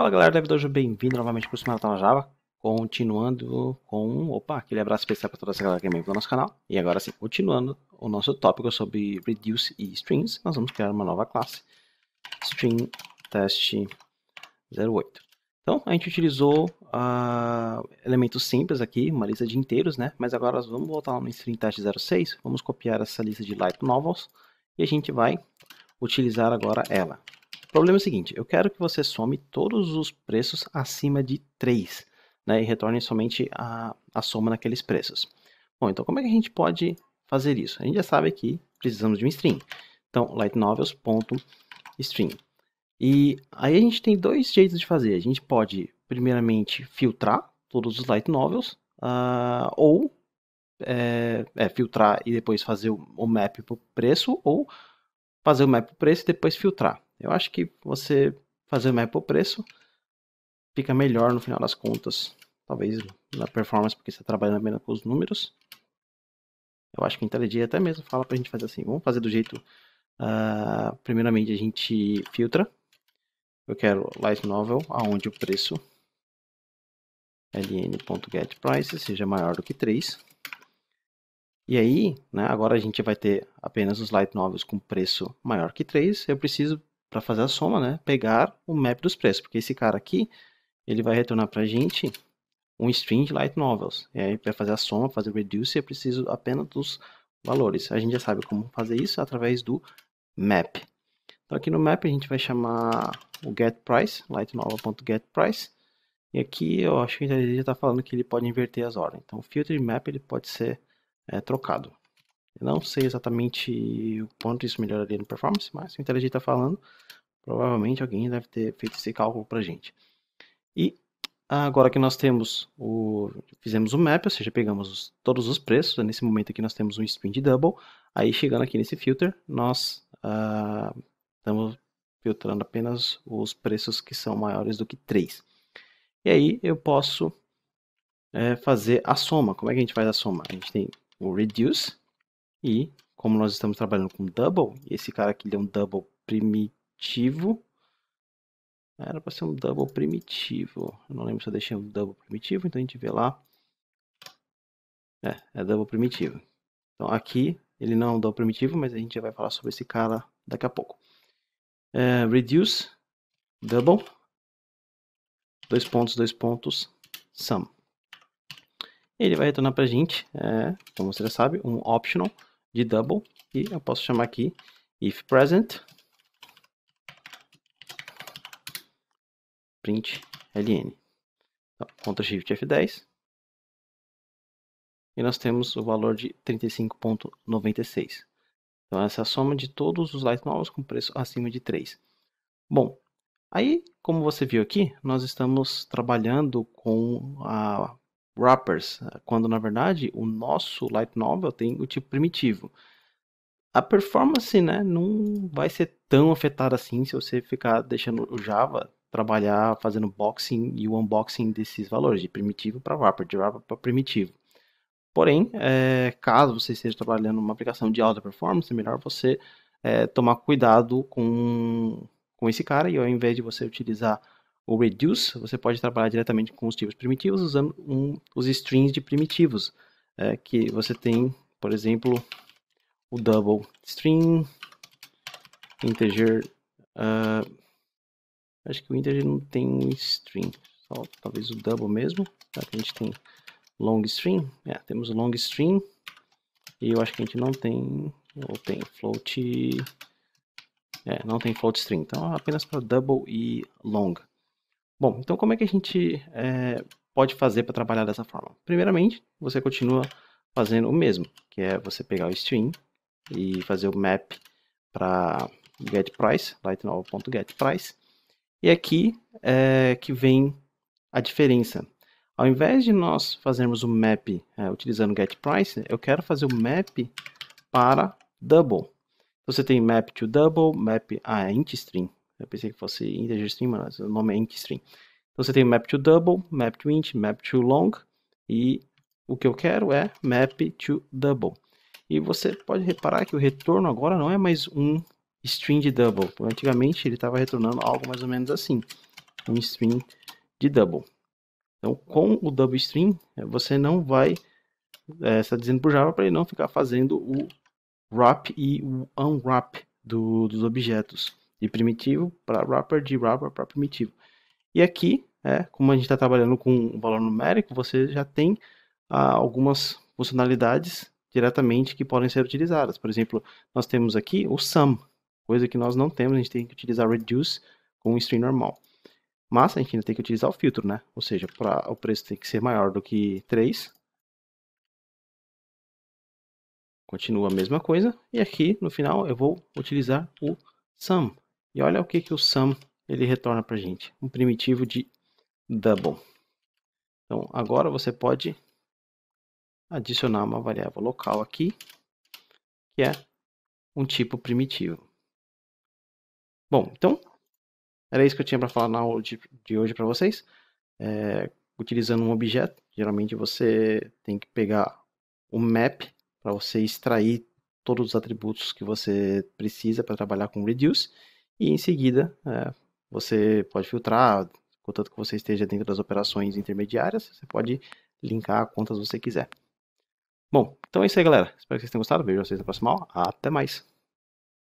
Fala galera, DevDojo, bem-vindo novamente para o Semanal Java, continuando com, aquele abraço especial para toda essa galera que é membro do nosso canal. E agora sim, continuando o nosso tópico sobre Reduce e Streams, nós vamos criar uma nova classe, StreamTest08. Então, a gente utilizou elementos simples aqui, uma lista de inteiros, né? Mas agora nós vamos voltar no StreamTest06, vamos copiar essa lista de Light Novels e a gente vai utilizar agora ela. O problema é o seguinte, eu quero que você some todos os preços acima de 3, né, e retorne somente a soma daqueles preços. Bom, então como é que a gente pode fazer isso? A gente já sabe que precisamos de um stream. Então, lightnovels.stream. E aí a gente tem dois jeitos de fazer. A gente pode, primeiramente, filtrar todos os light novels, filtrar e depois fazer o map para o preço, ou fazer o map para o preço e depois filtrar. Eu acho que você fazer o map por preço fica melhor no final das contas, talvez na performance, porque você trabalha apenas com os números. Eu acho que o IntelliJ até mesmo fala pra gente fazer assim, vamos fazer do jeito, primeiramente a gente filtra, eu quero light novel, aonde o preço ln.getPrice seja maior do que 3, e aí, né, agora a gente vai ter apenas os light novels com preço maior que 3, eu preciso, para fazer a soma, né, pegar o map dos preços, porque esse cara aqui, ele vai retornar para a gente um string de light novels, e aí para fazer a soma, fazer o reduce, eu preciso apenas dos valores. A gente já sabe como fazer isso através do map. Então aqui no map a gente vai chamar o getPrice, lightNovel.getPrice, e aqui eu acho que ele já está falando que ele pode inverter as ordens, então o filtro de map ele pode ser trocado. Eu não sei exatamente o quanto isso melhoraria no performance, mas o IntelliJ está falando. Provavelmente alguém deve ter feito esse cálculo para a gente. E agora que nós temos fizemos o map, ou seja, pegamos todos os preços. Nesse momento aqui nós temos um string de double. Aí chegando aqui nesse filter, nós estamos filtrando apenas os preços que são maiores do que 3. E aí eu posso fazer a soma. Como é que a gente faz a soma? A gente tem o reduce. E como nós estamos trabalhando com double, esse cara aqui ele é um double primitivo. Era para ser um double primitivo. Eu não lembro se eu deixei um double primitivo, então a gente vê lá. É double primitivo. Então aqui ele não é um double primitivo, mas a gente já vai falar sobre esse cara daqui a pouco. Reduce, double, dois pontos, sum. Ele vai retornar para a gente, como você já sabe, um optional de double, e eu posso chamar aqui if present print ln, então, Ctrl+Shift+F10, e nós temos o valor de 35,96. Então essa é a soma de todos os light novels com preço acima de 3. Bom, aí como você viu aqui, nós estamos trabalhando com a wrappers, quando na verdade o nosso light novel tem o tipo primitivo. A performance, né, não vai ser tão afetada assim se você ficar deixando o Java trabalhar fazendo boxing e o unboxing desses valores, de primitivo para wrapper, de wrapper para primitivo. Porém, caso você esteja trabalhando uma aplicação de alta performance, é melhor você tomar cuidado com esse cara, e ao invés de você utilizar o reduce, você pode trabalhar diretamente com os tipos primitivos usando os strings de primitivos, que você tem, por exemplo, o double string, integer, acho que o integer não tem um string, só talvez o double mesmo, tá? A gente tem long string, temos long string, e eu acho que a gente não tem, ou tem float, não tem float string, então é apenas para double e long. Bom, então como é que a gente pode fazer para trabalhar dessa forma? Primeiramente, você continua fazendo o mesmo, que é você pegar o string e fazer o map para getPrice, lightNovel.getPrice, e aqui é que vem a diferença. Ao invés de nós fazermos o map utilizando getPrice, eu quero fazer o map para double. Você tem map to double, map a intString. Eu pensei que fosse integer string, mas o nome é int string. Então você tem map to double, map to int, map to long, e o que eu quero é map to double. E você pode reparar que o retorno agora não é mais um string de double. Antigamente ele estava retornando algo mais ou menos assim. um stream de double. Então, com o double stream, você não vai estar dizendo para o Java para ele não ficar fazendo o wrap e o unwrap dos objetos de primitivo para wrapper, de wrapper para primitivo. E aqui, como a gente está trabalhando com um valor numérico, você já tem algumas funcionalidades diretamente que podem ser utilizadas. Por exemplo, nós temos aqui o sum, coisa que nós não temos, a gente tem que utilizar reduce com o stream normal. Mas a gente ainda tem que utilizar o filtro, né? Ou seja, o preço tem que ser maior do que 3. Continua a mesma coisa. E aqui, no final, eu vou utilizar o sum. E olha o que, que o sum ele retorna para a gente. Um primitivo de double. Então, agora você pode adicionar uma variável local aqui, que é um tipo primitivo. Bom, então, era isso que eu tinha para falar na aula de hoje para vocês. Utilizando um objeto, geralmente você tem que pegar o map para você extrair todos os atributos que você precisa para trabalhar com Reduce. E em seguida, você pode filtrar, contanto que você esteja dentro das operações intermediárias, você pode linkar quantas você quiser. Bom, então é isso aí, galera. Espero que vocês tenham gostado. Vejo vocês na próxima aula. Até mais!